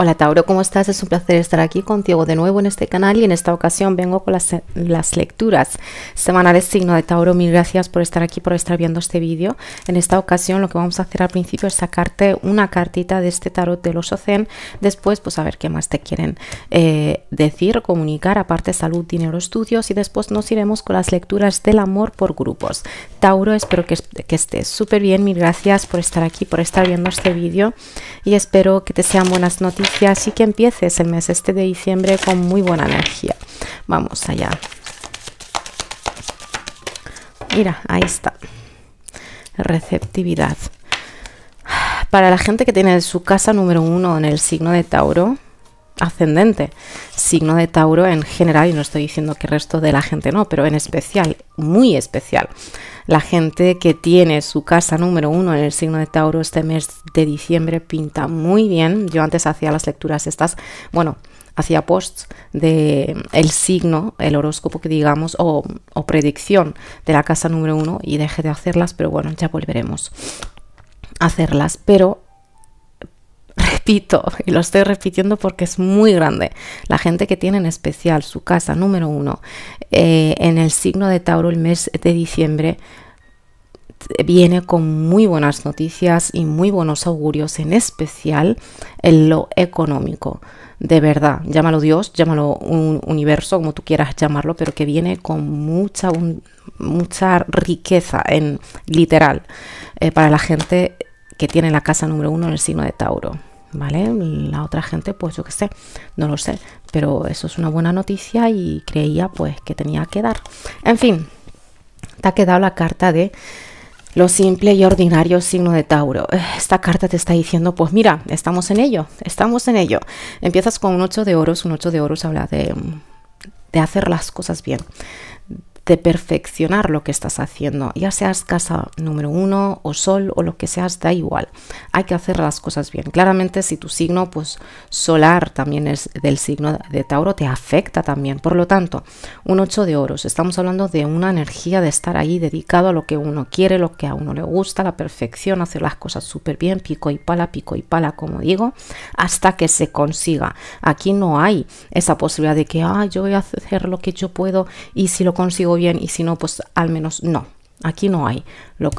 Hola Tauro, ¿cómo estás? Es un placer estar aquí contigo de nuevo en este canal y en esta ocasión vengo con las lecturas semanales signo de Tauro. Mil gracias por estar aquí, por estar viendo este vídeo. En esta ocasión lo que vamos a hacer al principio es sacarte una cartita de este tarot de los Ozen, después pues a ver qué más te quieren decir, comunicar, aparte salud, dinero, estudios, y después nos iremos con las lecturas del amor por grupos. Tauro, espero que estés súper bien, mil gracias por estar aquí, por estar viendo este vídeo y espero que te sean buenas noticias. Así que empieces el mes este de diciembre con muy buena energía. Vamos allá. Mira, ahí está. Receptividad. Para la gente que tiene su casa número 1 en el signo de Tauro, ascendente, signo de Tauro en general, y no estoy diciendo que el resto de la gente no, pero en especial, muy especial, la gente que tiene su casa número 1 en el signo de Tauro, este mes de diciembre pinta muy bien. Yo antes hacía las lecturas estas, bueno, hacía posts de el signo, el horóscopo que digamos, o predicción de la casa número 1, y dejé de hacerlas, pero bueno, ya volveremos a hacerlas. Pero repito, y lo estoy repitiendo porque es muy grande, la gente que tiene en especial su casa número 1 en el signo de Tauro el mes de diciembre viene con muy buenas noticias y muy buenos augurios, en especial en lo económico. De verdad, llámalo Dios, llámalo un universo, como tú quieras llamarlo, pero que viene con mucha riqueza, en literal, para la gente que tiene la casa número 1 en el signo de Tauro. ¿Vale? La otra gente, pues yo qué sé, no lo sé, pero eso es una buena noticia y creía pues que tenía que dar. En fin, te ha quedado la carta de lo simple y ordinario signo de Tauro. Esta carta te está diciendo, pues mira, estamos en ello, estamos en ello. Empiezas con un 8 de oros, un 8 de oros habla de hacer las cosas bien, de perfeccionar lo que estás haciendo, ya seas casa número 1 o sol o lo que seas, da igual, hay que hacer las cosas bien. Claramente si tu signo pues solar también es del signo de Tauro, te afecta también, por lo tanto un 8 de oros, estamos hablando de una energía de estar ahí dedicado a lo que uno quiere, lo que a uno le gusta, la perfección, hacer las cosas súper bien, pico y pala, como digo, hasta que se consiga. Aquí no hay esa posibilidad de que yo voy a hacer lo que yo puedo y si lo consigo bien y si no pues al menos no. Aquí no hay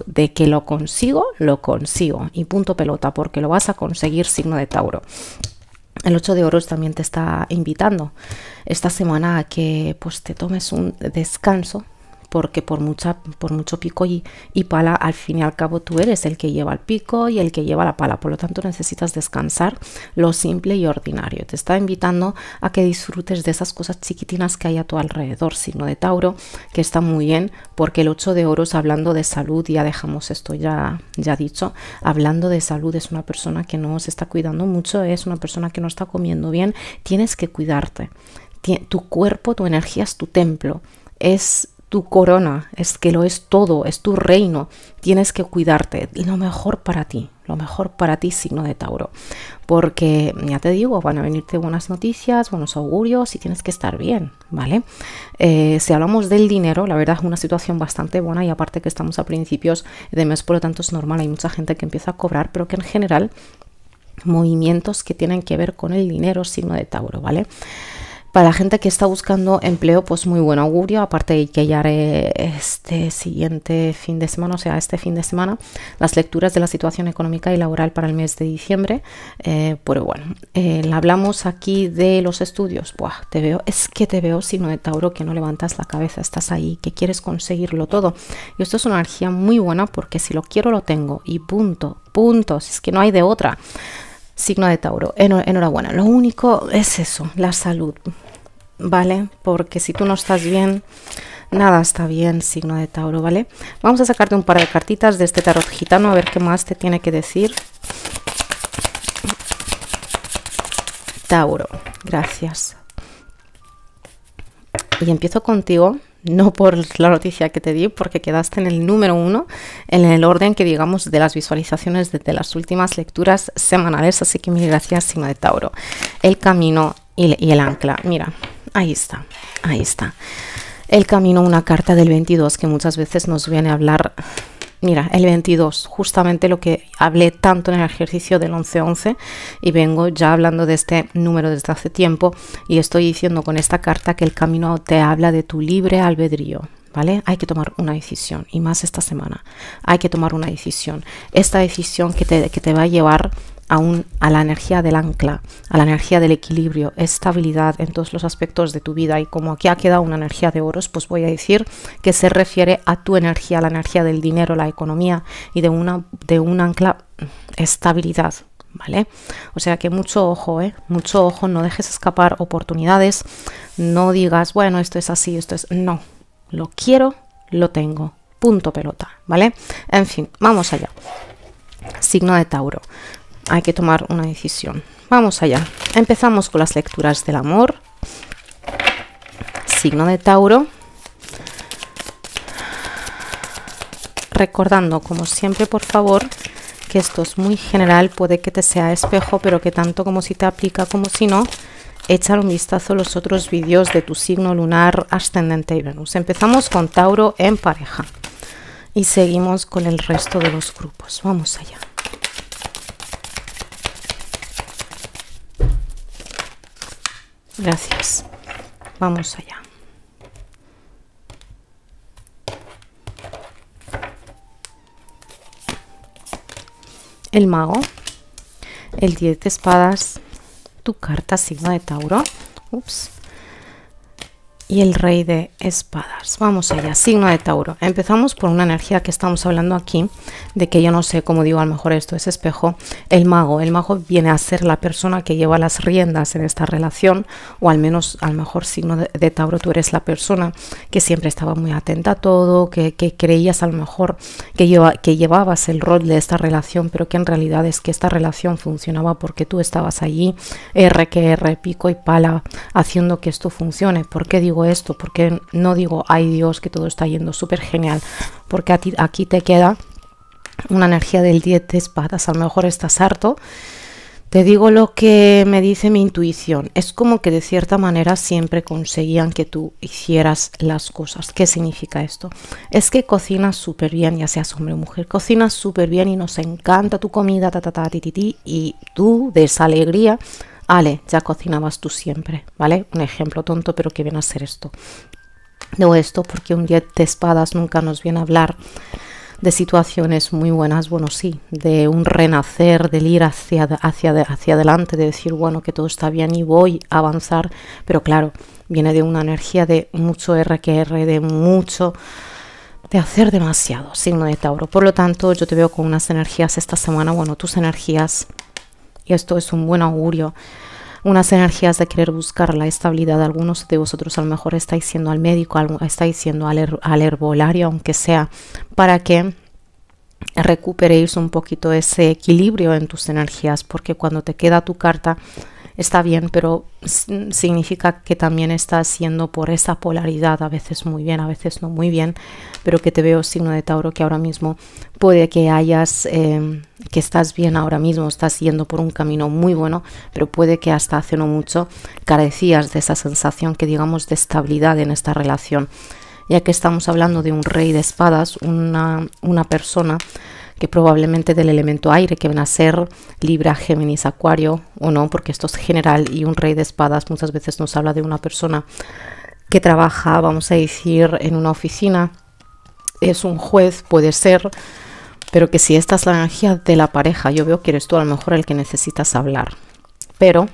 de que lo consigo, lo consigo y punto pelota, porque lo vas a conseguir signo de Tauro. El 8 de oros también te está invitando esta semana a que pues te tomes un descanso, porque por mucho pico y pala, al fin y al cabo tú eres el que lleva el pico y el que lleva la pala, por lo tanto necesitas descansar. Lo simple y ordinario te está invitando a que disfrutes de esas cosas chiquitinas que hay a tu alrededor, signo de Tauro, que está muy bien, porque el 8 de oros, hablando de salud, ya dejamos esto ya dicho, hablando de salud, es una persona que no se está cuidando mucho, es una persona que no está comiendo bien. Tienes que cuidarte, tu cuerpo, tu energía es tu templo, es tu corona, es que lo es todo, es tu reino, tienes que cuidarte, lo mejor para ti, lo mejor para ti signo de Tauro, porque ya te digo, van a venirte buenas noticias, buenos augurios y tienes que estar bien, ¿vale? Si hablamos del dinero, la verdad es una situación bastante buena, y aparte que estamos a principios de mes, por lo tanto es normal, hay mucha gente que empieza a cobrar, pero que en general movimientos que tienen que ver con el dinero signo de Tauro, ¿vale? Para la gente que está buscando empleo, pues muy buen augurio, aparte de que ya haré este siguiente fin de semana, o sea, este fin de semana, las lecturas de la situación económica y laboral para el mes de diciembre. Pero bueno, hablamos aquí de los estudios. Buah, te veo, es que te veo signo de Tauro que no levantas la cabeza, estás ahí, que quieres conseguirlo todo. Y esto es una energía muy buena, porque si lo quiero, lo tengo y punto, punto, si es que no hay de otra. Signo de Tauro, enhorabuena. Lo único es eso, la salud, ¿vale? Porque si tú no estás bien, nada está bien, signo de Tauro, ¿vale? Vamos a sacarte un par de cartitas de este tarot gitano, a ver qué más te tiene que decir. Tauro, gracias. Y empiezo contigo. No por la noticia que te di, porque quedaste en el número 1 en el orden que digamos de las visualizaciones desde las últimas lecturas semanales, así que mil gracias signo de Tauro. El camino y el ancla, mira, ahí está, ahí está. El camino, una carta del 22 que muchas veces nos viene a hablar Mira, el 22, justamente lo que hablé tanto en el ejercicio del 11-11, y vengo ya hablando de este número desde hace tiempo, y estoy diciendo con esta carta que el camino te habla de tu libre albedrío, ¿vale? Hay que tomar una decisión, y más esta semana. Hay que tomar una decisión. Esta decisión que te va a llevar a la energía del ancla, a la energía del equilibrio, estabilidad en todos los aspectos de tu vida. Y como aquí ha quedado una energía de oros, pues voy a decir que se refiere a tu energía, a la energía del dinero, la economía y de un ancla estabilidad, ¿vale? O sea que mucho ojo, ¿eh? Mucho ojo, no dejes escapar oportunidades, no digas, bueno, esto es así, esto es... No, lo quiero, lo tengo, punto pelota, ¿vale? En fin, vamos allá. Signo de Tauro. Hay que tomar una decisión. Vamos allá. Empezamos con las lecturas del amor. Signo de Tauro. Recordando, como siempre, por favor, que esto es muy general, puede que te sea espejo, pero que tanto como si te aplica como si no, échale un vistazo a los otros vídeos de tu signo lunar, ascendente y Venus. Empezamos con Tauro en pareja y seguimos con el resto de los grupos. Vamos allá. Gracias. Vamos allá. El mago, el 10 de espadas, tu carta signo de Tauro. Ups. Y el rey de espadas. Vamos allá, signo de Tauro. Empezamos por una energía que estamos hablando aquí, de que yo no sé, como digo, a lo mejor esto es espejo. El mago viene a ser la persona que lleva las riendas en esta relación, o al menos, a lo mejor, signo de Tauro, tú eres la persona que siempre estaba muy atenta a todo, que creías a lo mejor que llevabas el rol de esta relación, pero que en realidad es que esta relación funcionaba porque tú estabas allí, R que R, pico y pala, haciendo que esto funcione. ¿Por qué digo esto? Porque no digo, ay Dios, que todo está yendo súper genial, porque a ti, aquí te queda una energía del 10 de espadas. A lo mejor estás harto, te digo lo que me dice mi intuición. Es como que de cierta manera siempre conseguían que tú hicieras las cosas. ¿Qué significa esto? Es que cocinas súper bien, ya seas hombre o mujer, cocinas súper bien y nos encanta tu comida, ta, ta, ta, ti, ti, ti, y tú de esa alegría, Ale, ya cocinabas tú siempre, ¿vale? Un ejemplo tonto, pero que viene a ser esto. Digo esto porque un 10 de espadas nunca nos viene a hablar de situaciones muy buenas, bueno, sí, de un renacer, del ir hacia adelante, de decir, bueno, que todo está bien y voy a avanzar, pero claro, viene de una energía de mucho R que R, de mucho... de hacer demasiado, signo de Tauro. Por lo tanto, yo te veo con unas energías esta semana, bueno, tus energías... Y esto es un buen augurio, unas energías de querer buscar la estabilidad. Algunos de vosotros a lo mejor estáis yendo al médico, estáis yendo al herbolario, aunque sea, para que recuperéis un poquito ese equilibrio en tus energías, porque cuando te queda tu carta está bien, pero significa que también estás yendo por esa polaridad, a veces muy bien, a veces no muy bien, pero que te veo, signo de Tauro, que ahora mismo puede que hayas, que estás bien ahora mismo, estás yendo por un camino muy bueno, pero puede que hasta hace no mucho carecías de esa sensación que digamos de estabilidad en esta relación, ya que estamos hablando de un rey de espadas, una persona que probablemente del elemento aire, que van a ser Libra, Géminis, Acuario o no, porque esto es general, y un rey de espadas muchas veces nos habla de una persona que trabaja, vamos a decir, en una oficina, es un juez, puede ser, pero que si esta es la energía de la pareja, yo veo que eres tú a lo mejor el que necesitas hablar, pero...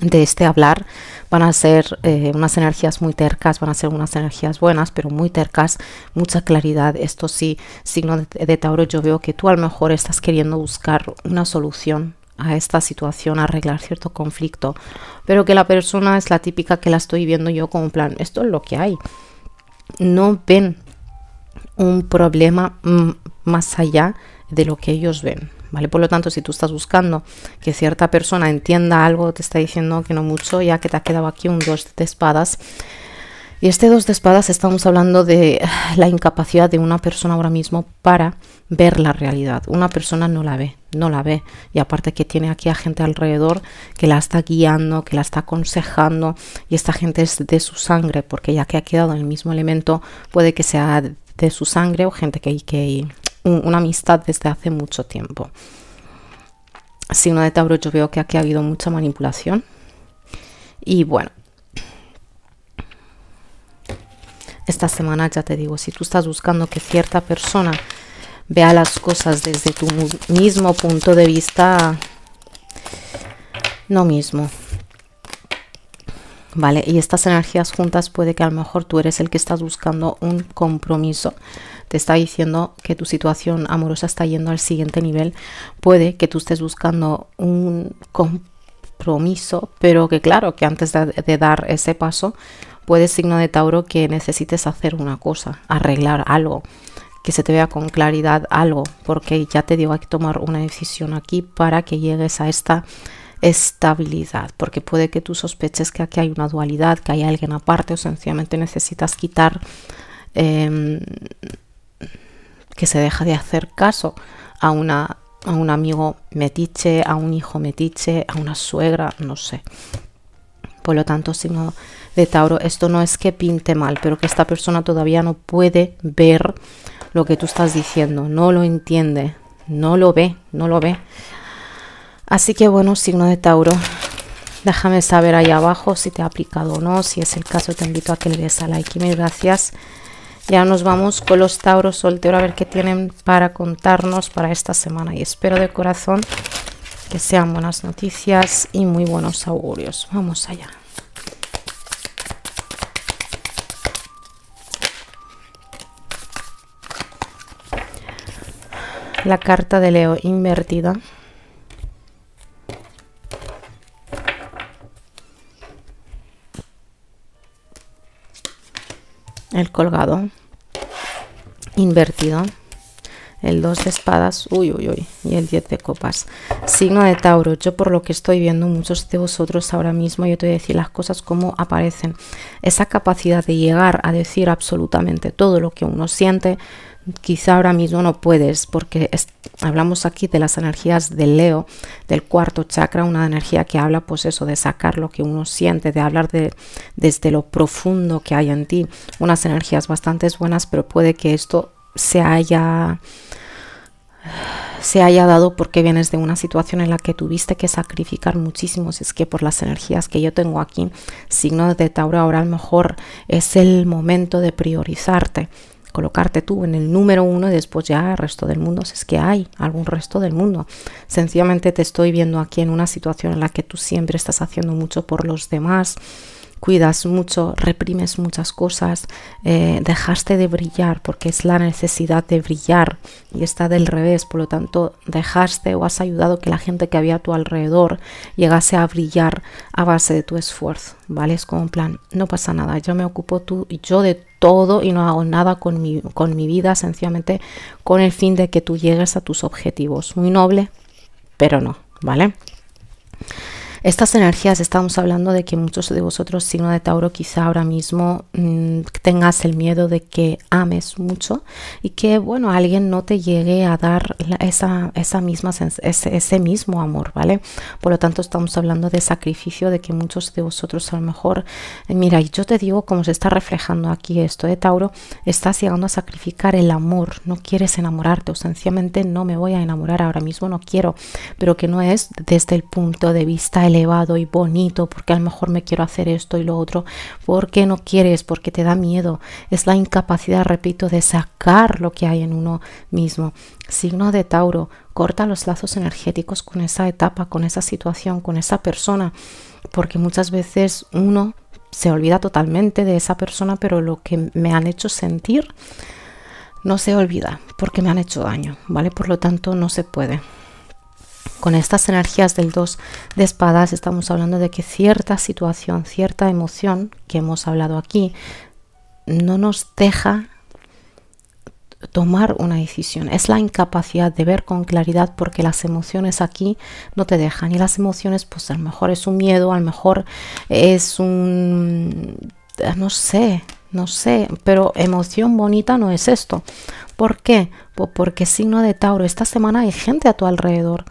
de este hablar van a ser unas energías muy tercas, van a ser unas energías buenas, pero muy tercas, mucha claridad. Esto sí, signo de Tauro, yo veo que tú a lo mejor estás queriendo buscar una solución a esta situación, arreglar cierto conflicto, pero que la persona es la típica que la estoy viendo yo como plan, esto es lo que hay. No ven un problema más allá de lo que ellos ven, ¿vale? Por lo tanto, si tú estás buscando que cierta persona entienda algo, te está diciendo que no mucho, ya que te ha quedado aquí un 2 de espadas. Y este 2 de espadas estamos hablando de la incapacidad de una persona ahora mismo para ver la realidad. Una persona no la ve. Y aparte que tiene aquí a gente alrededor que la está guiando, que la está aconsejando, y esta gente es de su sangre, porque ya que ha quedado en el mismo elemento, puede que sea... de su sangre o gente una amistad desde hace mucho tiempo. Signo de Tauro, yo veo que aquí ha habido mucha manipulación. Y bueno, esta semana ya te digo, si tú estás buscando que cierta persona vea las cosas desde tu mismo punto de vista, no mismo, ¿vale? Y estas energías juntas puede que a lo mejor tú eres el que estás buscando un compromiso. Te está diciendo que tu situación amorosa está yendo al siguiente nivel. Puede que tú estés buscando un compromiso, pero que claro, que antes de dar ese paso, puede, signo de Tauro, que necesites hacer una cosa, arreglar algo, que se te vea con claridad algo, porque ya te digo, hay que tomar una decisión aquí para que llegues a esta estabilidad, porque puede que tú sospeches que aquí hay una dualidad, que hay alguien aparte, o sencillamente necesitas quitar, que se deja de hacer caso a un amigo metiche, a un hijo metiche, a una suegra, no sé. Por lo tanto, signo de Tauro, esto no es que pinte mal, pero que esta persona todavía no puede ver lo que tú estás diciendo, no lo entiende, no lo ve, no lo ve. Así que bueno, signo de Tauro, déjame saber ahí abajo si te ha aplicado o no. Si es el caso, te invito a que le des a like y mil gracias. Ya nos vamos con los Tauros solteros a ver qué tienen para contarnos para esta semana. Y espero de corazón que sean buenas noticias y muy buenos augurios. Vamos allá. La carta de Leo invertida. El colgado invertido, el 2 de espadas, uy, uy, uy, y el 10 de copas. Signo de Tauro, yo por lo que estoy viendo, muchos de vosotros ahora mismo, yo te voy a decir las cosas como aparecen. Esa capacidad de llegar a decir absolutamente todo lo que uno siente, quizá ahora mismo no puedes, porque hablamos aquí de las energías del Leo, del cuarto chakra, una energía que habla, pues eso, de sacar lo que uno siente, de hablar desde lo profundo que hay en ti. Unas energías bastante buenas, pero puede que esto se haya dado porque vienes de una situación en la que tuviste que sacrificar muchísimo. Es que por las energías que yo tengo aquí, signo de Tauro, ahora a lo mejor es el momento de priorizarte, colocarte tú en el número uno y después ya el resto del mundo, si es que hay algún resto del mundo. Sencillamente te estoy viendo aquí en una situación en la que tú siempre estás haciendo mucho por los demás, cuidas mucho, reprimes muchas cosas, dejaste de brillar porque es la necesidad de brillar y está del revés, por lo tanto dejaste o has ayudado que la gente que había a tu alrededor llegase a brillar a base de tu esfuerzo, ¿vale? Es como en plan, no pasa nada, yo me ocupo yo de todo y no hago nada con mi vida, sencillamente con el fin de que tú llegues a tus objetivos. Muy noble, pero no, ¿vale? Estas energías, estamos hablando de que muchos de vosotros, signo de Tauro, quizá ahora mismo tengas el miedo de que ames mucho y que, bueno, alguien no te llegue a dar ese mismo amor, ¿vale? Por lo tanto, estamos hablando de sacrificio, de que muchos de vosotros a lo mejor, mira, y yo te digo cómo se está reflejando aquí esto de Tauro, estás llegando a sacrificar el amor, no quieres enamorarte, o sencillamente no me voy a enamorar ahora mismo, no quiero, pero que no es desde el punto de vista elevado y bonito, porque a lo mejor me quiero hacer esto y lo otro, porque no quieres, porque te da miedo, es la incapacidad, repito, de sacar lo que hay en uno mismo. Signo de Tauro, corta los lazos energéticos con esa etapa, con esa situación, con esa persona, porque muchas veces uno se olvida totalmente de esa persona, pero lo que me han hecho sentir no se olvida, porque me han hecho daño, ¿vale? Por lo tanto, no se puede. Con estas energías del 2 de espadas estamos hablando de que cierta situación, cierta emoción que hemos hablado aquí no nos deja tomar una decisión. Es la incapacidad de ver con claridad porque las emociones aquí no te dejan. Y las emociones, pues a lo mejor es un miedo, a lo mejor es un... no sé, pero emoción bonita no es esto. ¿Por qué? Pues porque, signo de Tauro, esta semana hay gente a tu alrededor.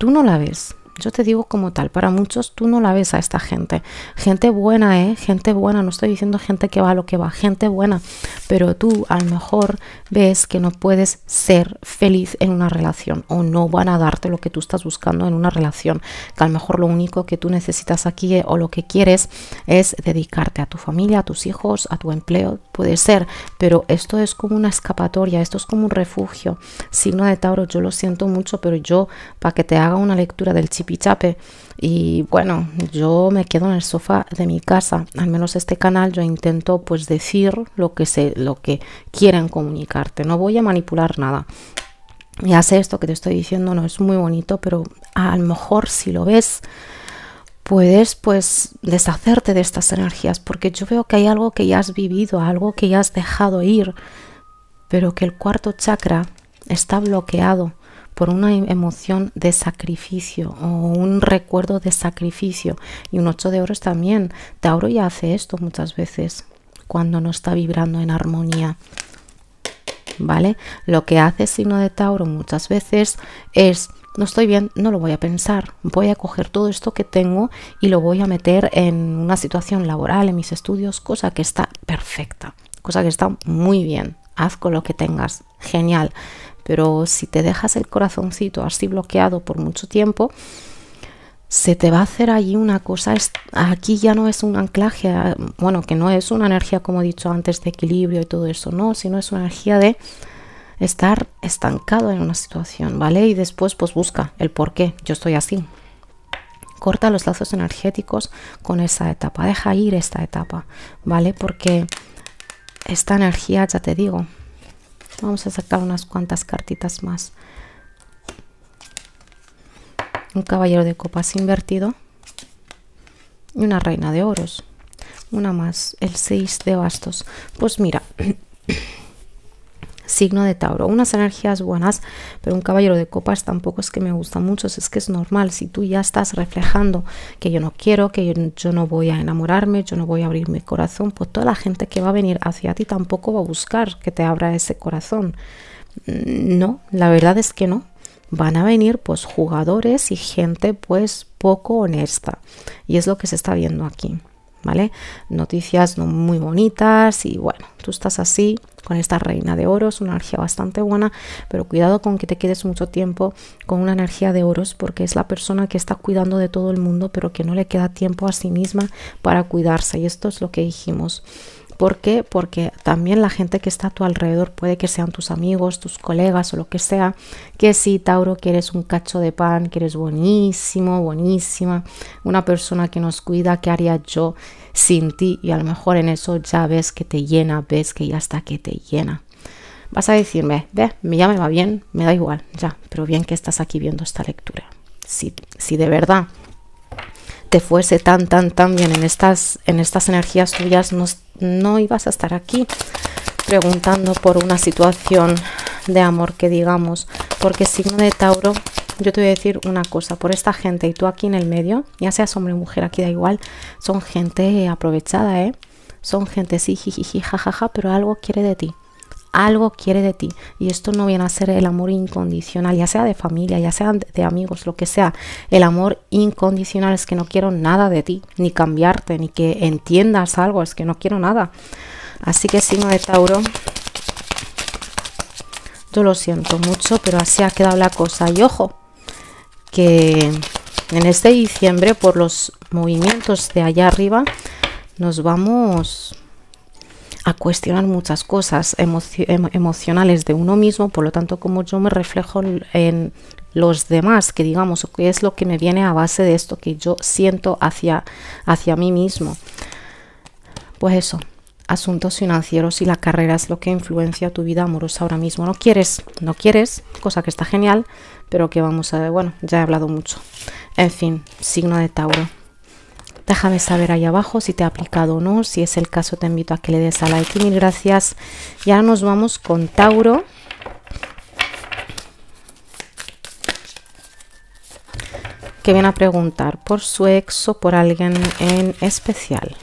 Tú no la ves, Yo te digo como tal, para muchos tú no la ves a esta gente. Gente buena, ¿eh? Gente buena, no estoy diciendo gente que va a lo que va, gente buena. Pero tú a lo mejor ves que no puedes ser feliz en una relación o no van a darte lo que tú estás buscando en una relación. Que a lo mejor lo único que tú necesitas aquí o lo que quieres es dedicarte a tu familia, a tus hijos, a tu empleo. Puede ser, pero esto es como una escapatoria, esto es como un refugio. Signo de Tauro, yo lo siento mucho, pero yo, para que te haga una lectura del chip, y bueno, yo me quedo en el sofá de mi casa. Al menos este canal yo intento pues decir lo que sé, lo que quieren comunicarte. No voy a manipular nada. Ya sé, esto que te estoy diciendo no es muy bonito, pero a lo mejor si lo ves puedes pues deshacerte de estas energías, porque yo veo que hay algo que ya has vivido, algo que ya has dejado ir, pero que el cuarto chakra está bloqueado por una emoción de sacrificio o un recuerdo de sacrificio. Y un 8 de oros también. Tauro ya hace esto muchas veces cuando no está vibrando en armonía, ¿vale? Lo que hace signo de Tauro muchas veces es: no estoy bien, no lo voy a pensar, voy a coger todo esto que tengo y lo voy a meter en una situación laboral, en mis estudios, cosa que está perfecta, cosa que está muy bien. Haz con lo que tengas, genial. Pero si te dejas el corazoncito así bloqueado por mucho tiempo, se te va a hacer allí una cosa. Aquí ya no es un anclaje, bueno, que no es una energía, como he dicho antes, de equilibrio y todo eso, no, sino es una energía de estar estancado en una situación, ¿vale? Y después pues busca el por qué yo estoy así. Corta los lazos energéticos con esa etapa, deja ir esta etapa, ¿vale? Porque esta energía, ya te digo, vamos a sacar unas cuantas cartitas más. Un caballero de copas invertido y una reina de oros. Una más, el 6 de bastos. Pues mira, signo de Tauro, unas energías buenas, pero un caballero de copas tampoco es que me gusta mucho. Es que es normal, si tú ya estás reflejando que yo no quiero, que yo no voy a enamorarme, yo no voy a abrir mi corazón, pues toda la gente que va a venir hacia ti tampoco va a buscar que te abra ese corazón. No, la verdad es que no. Van a venir pues jugadores y gente pues poco honesta, y es lo que se está viendo aquí, ¿vale? Noticias no muy bonitas. Y bueno, tú estás así con esta reina de oros, una energía bastante buena, pero cuidado con que te quedes mucho tiempo con una energía de oros, porque es la persona que está cuidando de todo el mundo, pero que no le queda tiempo a sí misma para cuidarse. Y esto es lo que dijimos. ¿Por qué? Porque también la gente que está a tu alrededor, puede que sean tus amigos, tus colegas o lo que sea, que sí, Tauro, que eres un cacho de pan, que eres buenísimo, buenísima, una persona que nos cuida, ¿qué haría yo sin ti? Y a lo mejor en eso ya ves que te llena, ves que ya está, que te llena. Vas a decirme, ve, ya me va bien, me da igual, ya, pero bien que estás aquí viendo esta lectura. Si de verdad te fuese tan bien en estas energías tuyas, no ibas a estar aquí preguntando por una situación de amor, que digamos. Porque signo de Tauro, yo te voy a decir una cosa, por esta gente y tú aquí en el medio, ya seas hombre o mujer, aquí da igual, son gente aprovechada, ¿eh? Son gente sí, jijiji, jajaja, pero algo quiere de ti. Algo quiere de ti, y esto no viene a ser el amor incondicional, ya sea de familia, ya sea de amigos, lo que sea. El amor incondicional es que no quiero nada de ti, ni cambiarte, ni que entiendas algo, es que no quiero nada. Así que signo de Tauro, yo lo siento mucho, pero así ha quedado la cosa. Y ojo, que en este diciembre, por los movimientos de allá arriba, nos vamos a cuestionar muchas cosas emocionales de uno mismo. Por lo tanto, como yo me reflejo en los demás, que digamos, que es lo que me viene a base de esto que yo siento hacia mí mismo, pues eso, asuntos financieros y la carrera es lo que influencia tu vida amorosa ahora mismo. No quieres, cosa que está genial, pero que vamos a ver, bueno, ya he hablado mucho. En fin, signo de Tauro, déjame saber ahí abajo si te ha aplicado o no. Si es el caso, te invito a que le des a like. Y mil gracias. Y ahora nos vamos con Tauro. Que viene a preguntar por su ex o por alguien en especial.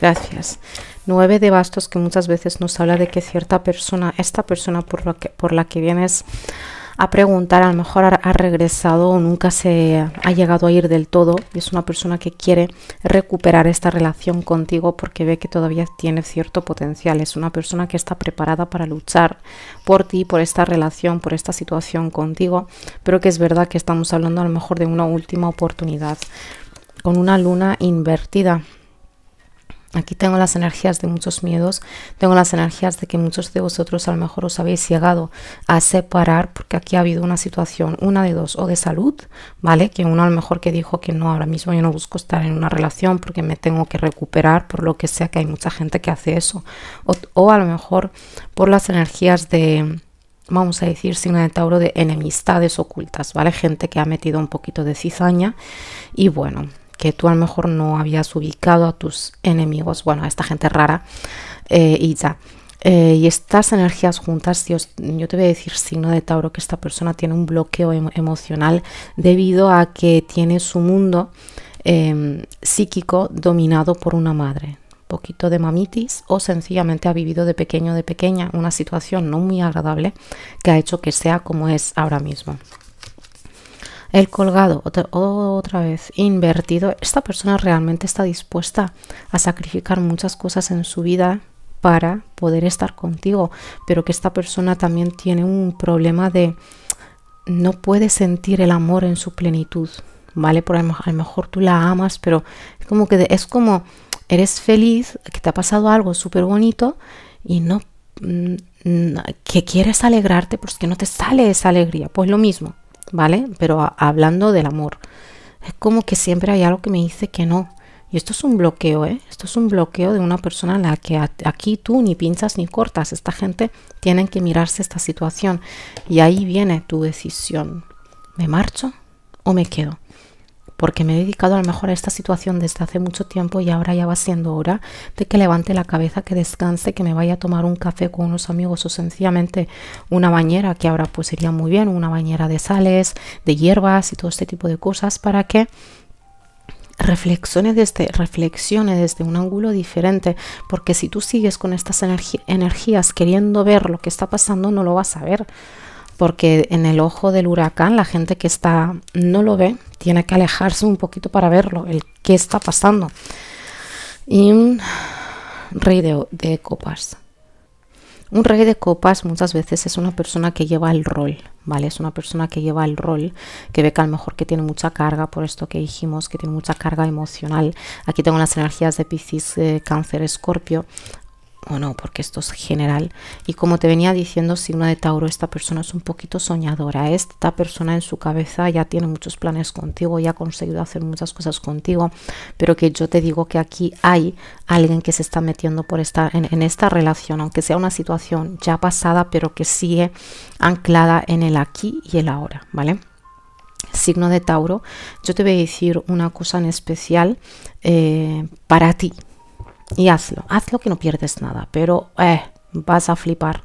Gracias. 9 de bastos, que muchas veces nos habla de que cierta persona, esta persona por la que vienes a preguntar, a lo mejor ha regresado o nunca se ha llegado a ir del todo, y es una persona que quiere recuperar esta relación contigo porque ve que todavía tiene cierto potencial. Es una persona que está preparada para luchar por ti, por esta relación, por esta situación contigo, pero que es verdad que estamos hablando a lo mejor de una última oportunidad, con una luna invertida. Aquí tengo las energías de muchos miedos, tengo las energías de que muchos de vosotros a lo mejor os habéis llegado a separar, porque aquí ha habido una situación, una de dos, o de salud, ¿vale? Que uno a lo mejor que dijo que no, ahora mismo yo no busco estar en una relación porque me tengo que recuperar, por lo que sea, que hay mucha gente que hace eso, o a lo mejor por las energías de, vamos a decir, signo de Tauro, de enemistades ocultas, ¿vale? Gente que ha metido un poquito de cizaña y bueno, que tú a lo mejor no habías ubicado a tus enemigos, bueno, a esta gente rara, y ya. Y estas energías juntas, Dios, yo te voy a decir, signo de Tauro, que esta persona tiene un bloqueo emocional debido a que tiene su mundo psíquico dominado por una madre. Poquito de mamitis, o sencillamente ha vivido de pequeño o de pequeña una situación no muy agradable que ha hecho que sea como es ahora mismo. El colgado, otra vez invertido. Esta persona realmente está dispuesta a sacrificar muchas cosas en su vida para poder estar contigo, pero que esta persona también tiene un problema de no puede sentir el amor en su plenitud, ¿vale? Por a lo mejor tú la amas, pero es como que eres feliz, que te ha pasado algo súper bonito y no, que quieres alegrarte, pero es que no te sale esa alegría. Pues lo mismo, ¿vale? Pero hablando del amor, es como que siempre hay algo que me dice que no. Y esto es un bloqueo, ¿eh? Esto es un bloqueo de una persona en la que aquí tú ni pinzas ni cortas. Esta gente tienen que mirarse esta situación. Y ahí viene tu decisión. ¿Me marcho o me quedo? Porque me he dedicado a lo mejor a esta situación desde hace mucho tiempo y ahora ya va siendo hora de que levante la cabeza, que descanse, que me vaya a tomar un café con unos amigos o sencillamente una bañera, que ahora pues sería muy bien, una bañera de sales, de hierbas y todo este tipo de cosas, para que reflexione desde un ángulo diferente, porque si tú sigues con estas energías queriendo ver lo que está pasando, no lo vas a ver. Porque en el ojo del huracán la gente que está no lo ve, tiene que alejarse un poquito para verlo, el qué está pasando. Y un rey de copas. Un rey de copas muchas veces es una persona que lleva el rol, ¿vale? Es una persona que lleva el rol, que ve que a lo mejor que tiene mucha carga, por esto que dijimos, que tiene mucha carga emocional. Aquí tengo las energías de Piscis, Cáncer, Escorpio. O no, porque esto es general. Y como te venía diciendo, signo de Tauro, esta persona es un poquito soñadora. Esta persona en su cabeza ya tiene muchos planes contigo, ya ha conseguido hacer muchas cosas contigo, pero que yo te digo que aquí hay alguien que se está metiendo por en esta relación, aunque sea una situación ya pasada, pero que sigue anclada en el aquí y el ahora, ¿vale? Signo de Tauro, yo te voy a decir una cosa en especial para ti. Y hazlo que no pierdes nada, pero vas a flipar.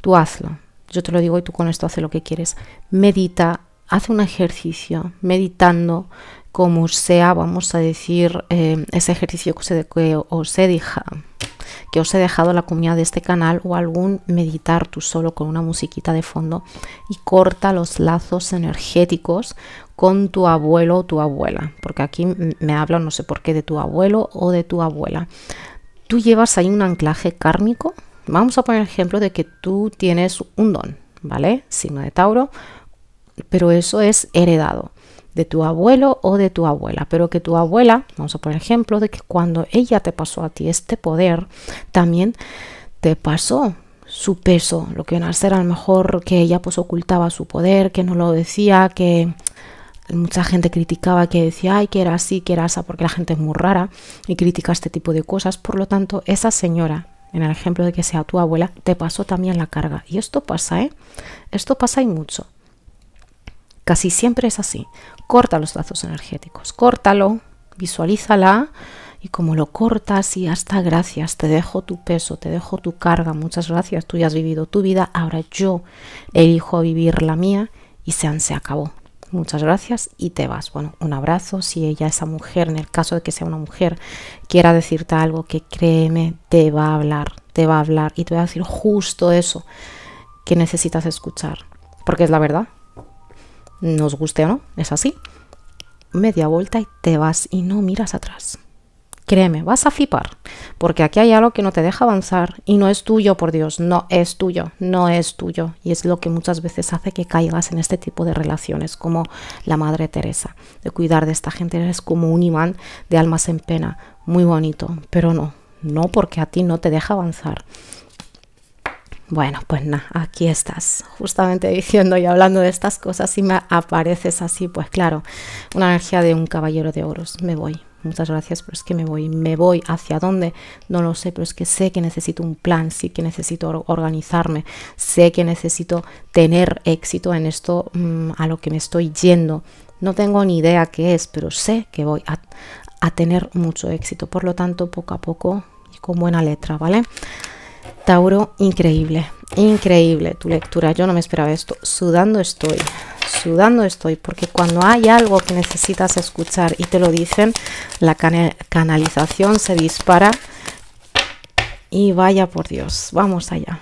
Tú hazlo, yo te lo digo, y tú con esto haz lo que quieres. Medita, haz un ejercicio, meditando, como sea, vamos a decir, ese ejercicio que os he dejado en la comunidad de este canal, o algún meditar tú solo con una musiquita de fondo, y corta los lazos energéticos con tu abuelo o tu abuela, porque aquí me hablan, no sé por qué, de tu abuelo o de tu abuela. Tú llevas ahí un anclaje kármico. Vamos a poner ejemplo de que tú tienes un don, ¿vale? Signo de Tauro, pero eso es heredado de tu abuelo o de tu abuela, pero que tu abuela, vamos a poner ejemplo de que cuando ella te pasó a ti este poder, también te pasó su peso, lo que viene a ser a lo mejor que ella pues ocultaba su poder, que no lo decía, que mucha gente criticaba, que decía, ay, que era así, que era esa, porque la gente es muy rara y critica este tipo de cosas. Por lo tanto, esa señora, en el ejemplo de que sea tu abuela, te pasó también la carga. Y esto pasa, ¿eh? Esto pasa y mucho. Casi siempre es así. Corta los lazos energéticos, córtalo, visualízala, y como lo cortas y hasta gracias, te dejo tu peso, te dejo tu carga, muchas gracias, tú ya has vivido tu vida, ahora yo elijo vivir la mía, y se acabó. muchas gracias y te vas. Bueno, un abrazo. Si ella, esa mujer, en el caso de que sea una mujer, quiera decirte algo, que créeme, te va a hablar y te va a decir justo eso que necesitas escuchar, porque es la verdad, nos guste o no, es así. Media vuelta y te vas y no miras atrás. Créeme, vas a flipar, porque aquí hay algo que no te deja avanzar y no es tuyo, por Dios, no es tuyo, no es tuyo. Y es lo que muchas veces hace que caigas en este tipo de relaciones, como la Madre Teresa, de cuidar de esta gente. Eres como un imán de almas en pena, muy bonito, pero no, porque a ti no te deja avanzar. Bueno, pues nada, aquí estás, justamente diciendo y hablando de estas cosas y me apareces así, pues claro, una energía de un caballero de oros. Me voy. Muchas gracias, pero es que me voy. ¿Me voy hacia dónde? No lo sé, pero es que sé que necesito un plan, sí que necesito organizarme, sé que necesito tener éxito en esto a lo que me estoy yendo. No tengo ni idea qué es, pero sé que voy a tener mucho éxito. Por lo tanto, poco a poco y con buena letra, ¿vale? Tauro, increíble, increíble tu lectura. Yo no me esperaba esto. Sudando estoy, porque cuando hay algo que necesitas escuchar y te lo dicen, la canalización se dispara y vaya por Dios, vamos allá.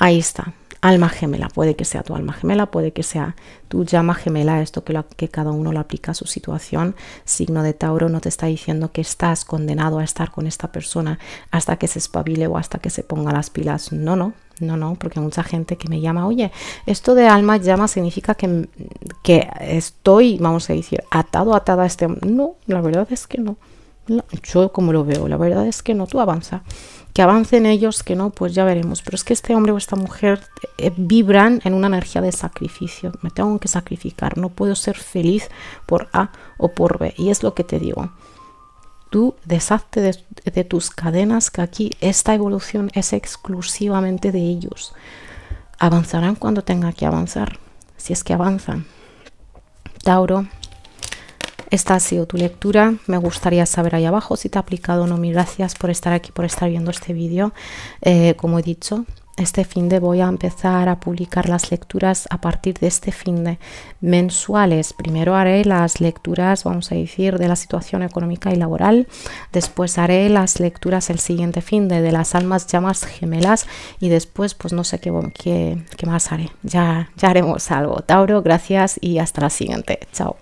Ahí está, alma gemela, puede que sea tu alma gemela, puede que sea tu llama gemela, esto que cada uno lo aplica a su situación. Signo de Tauro no te está diciendo que estás condenado a estar con esta persona hasta que se espabile o hasta que se ponga las pilas, no, porque mucha gente que me llama, oye, esto de alma llama significa que estoy, vamos a decir, atada a este hombre. No, la verdad es que no, yo como lo veo, la verdad es que no. Tú avanza, que avancen ellos, que no, pues ya veremos. Pero es que este hombre o esta mujer vibran en una energía de sacrificio. Me tengo que sacrificar, no puedo ser feliz por A o por B, y es lo que te digo. Tú deshazte de tus cadenas, que aquí esta evolución es exclusivamente de ellos. Avanzarán cuando tengan que avanzar, si es que avanzan. Tauro, esta ha sido tu lectura. Me gustaría saber ahí abajo si te ha aplicado o no. Mil gracias por estar aquí, por estar viendo este vídeo. Como he dicho, este fin de voy a empezar a publicar las lecturas a partir de este fin de mensuales. Primero haré las lecturas, vamos a decir, de la situación económica y laboral. Después haré las lecturas el siguiente fin de las almas llamas gemelas. Y después, pues no sé qué más haré. Ya haremos algo. Tauro, gracias y hasta la siguiente. Chao.